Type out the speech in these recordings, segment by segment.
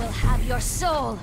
will have your soul.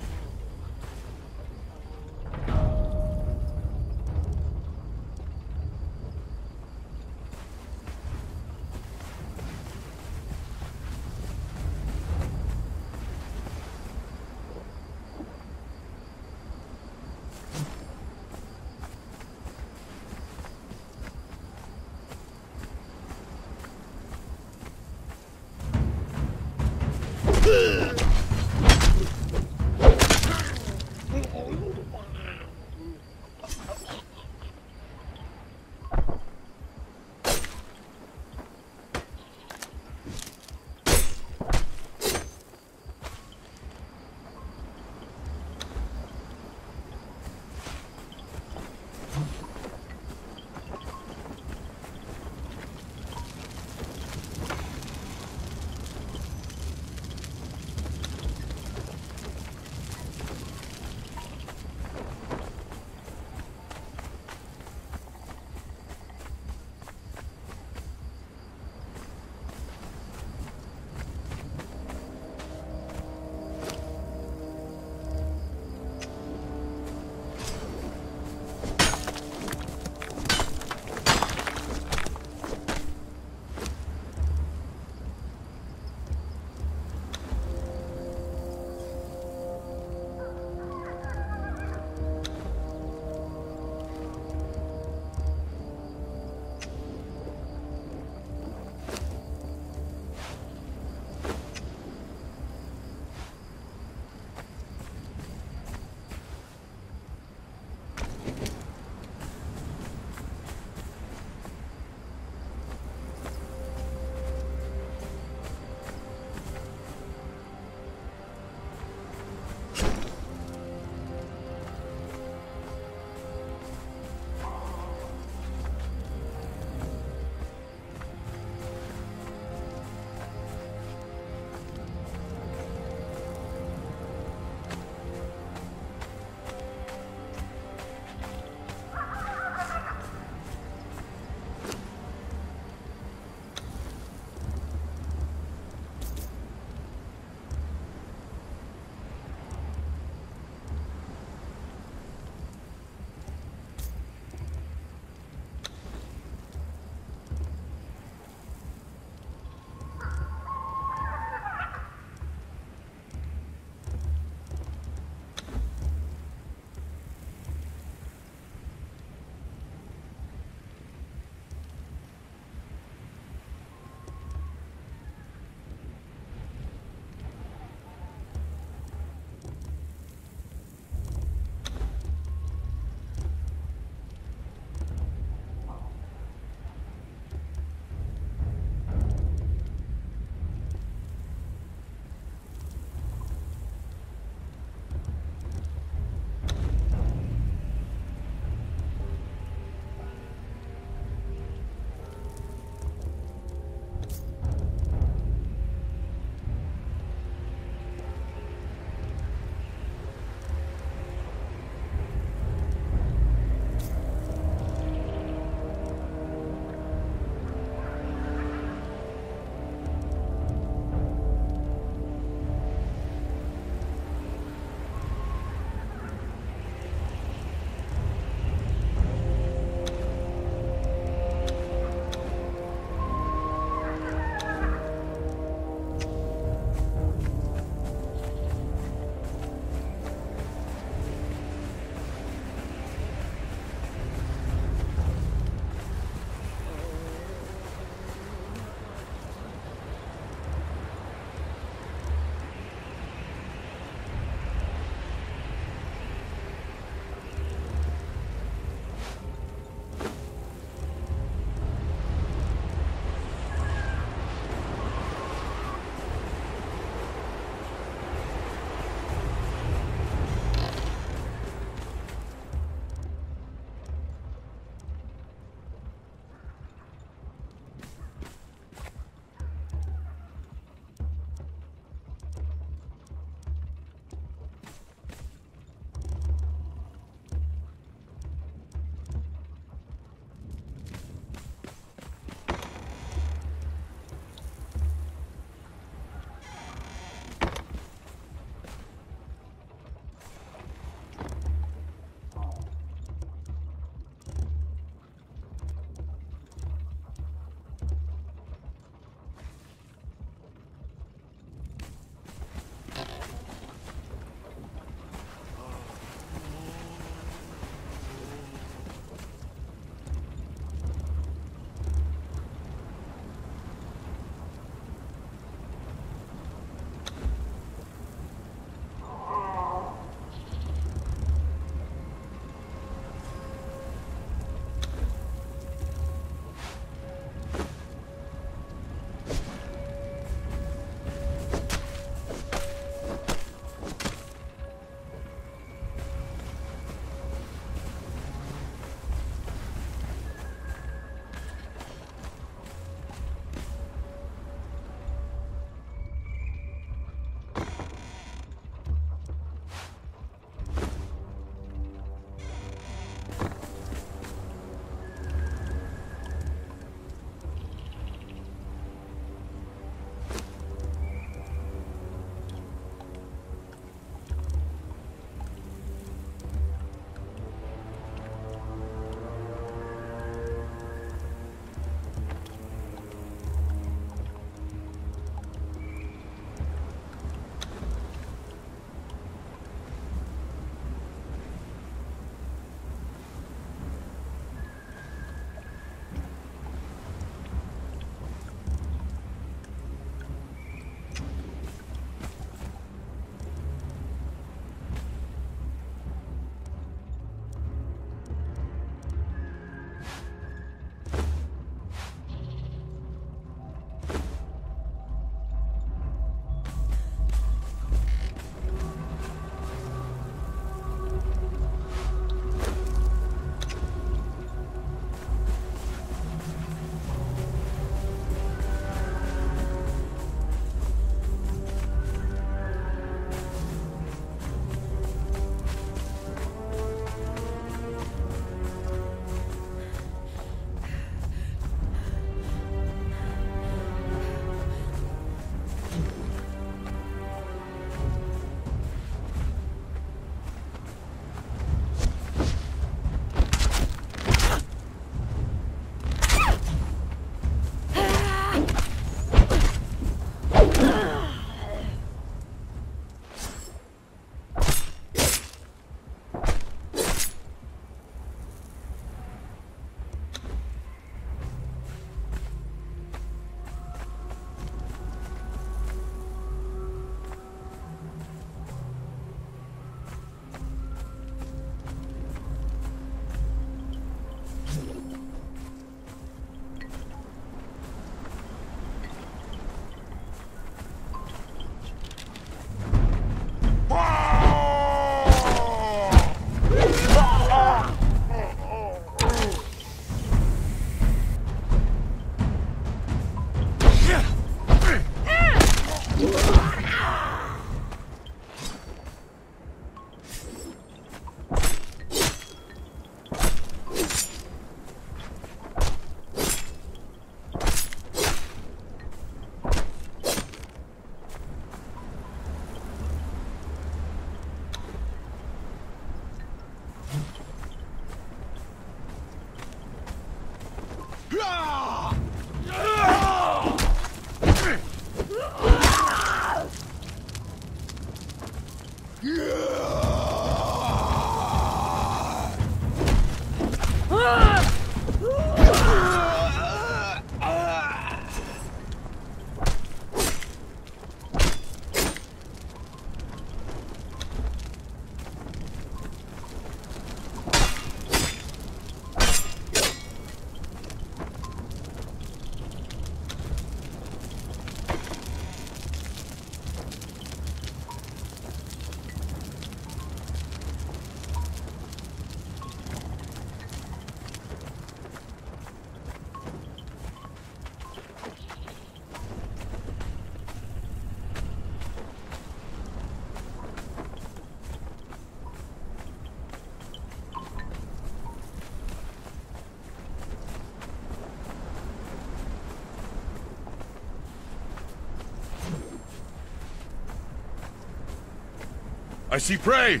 I see prey!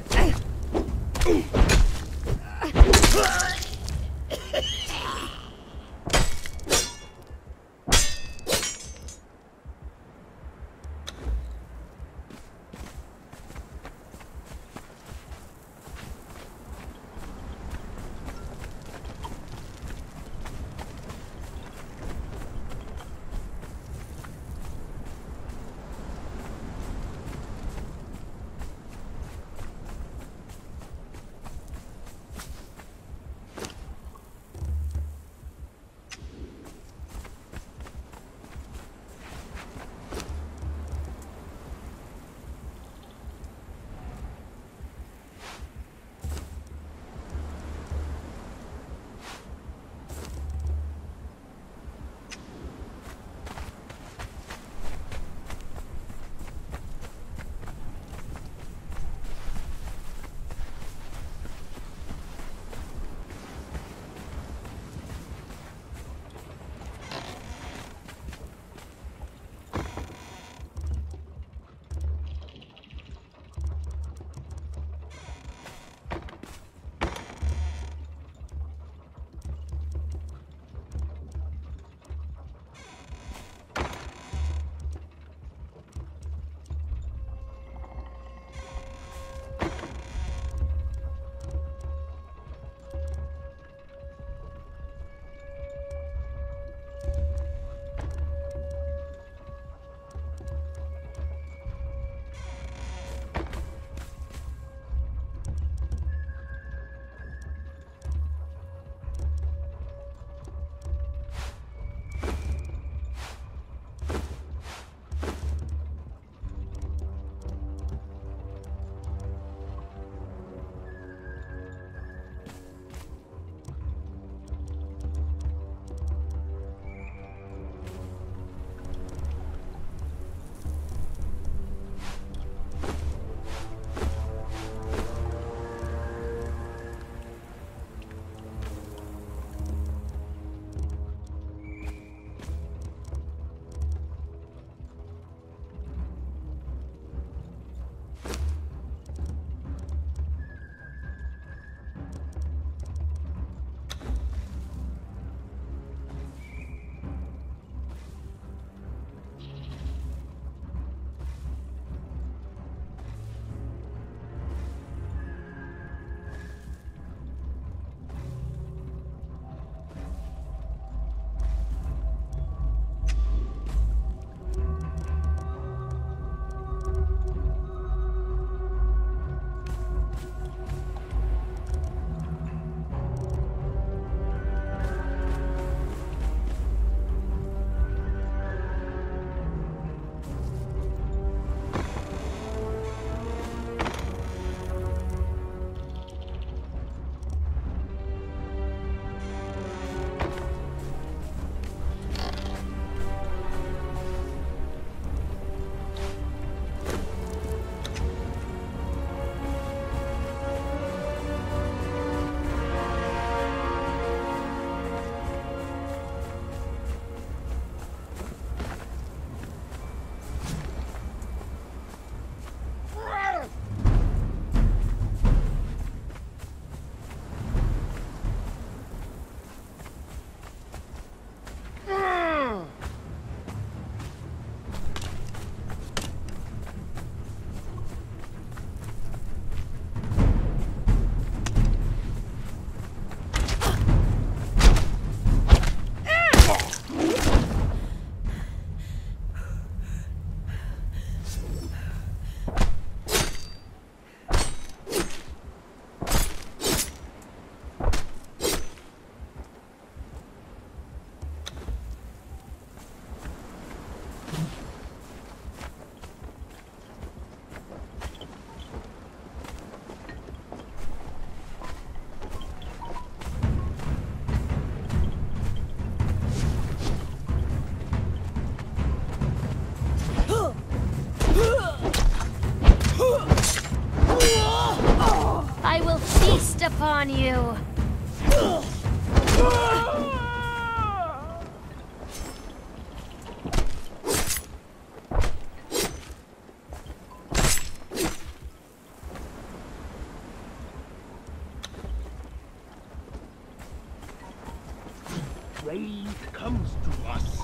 wave comes to us.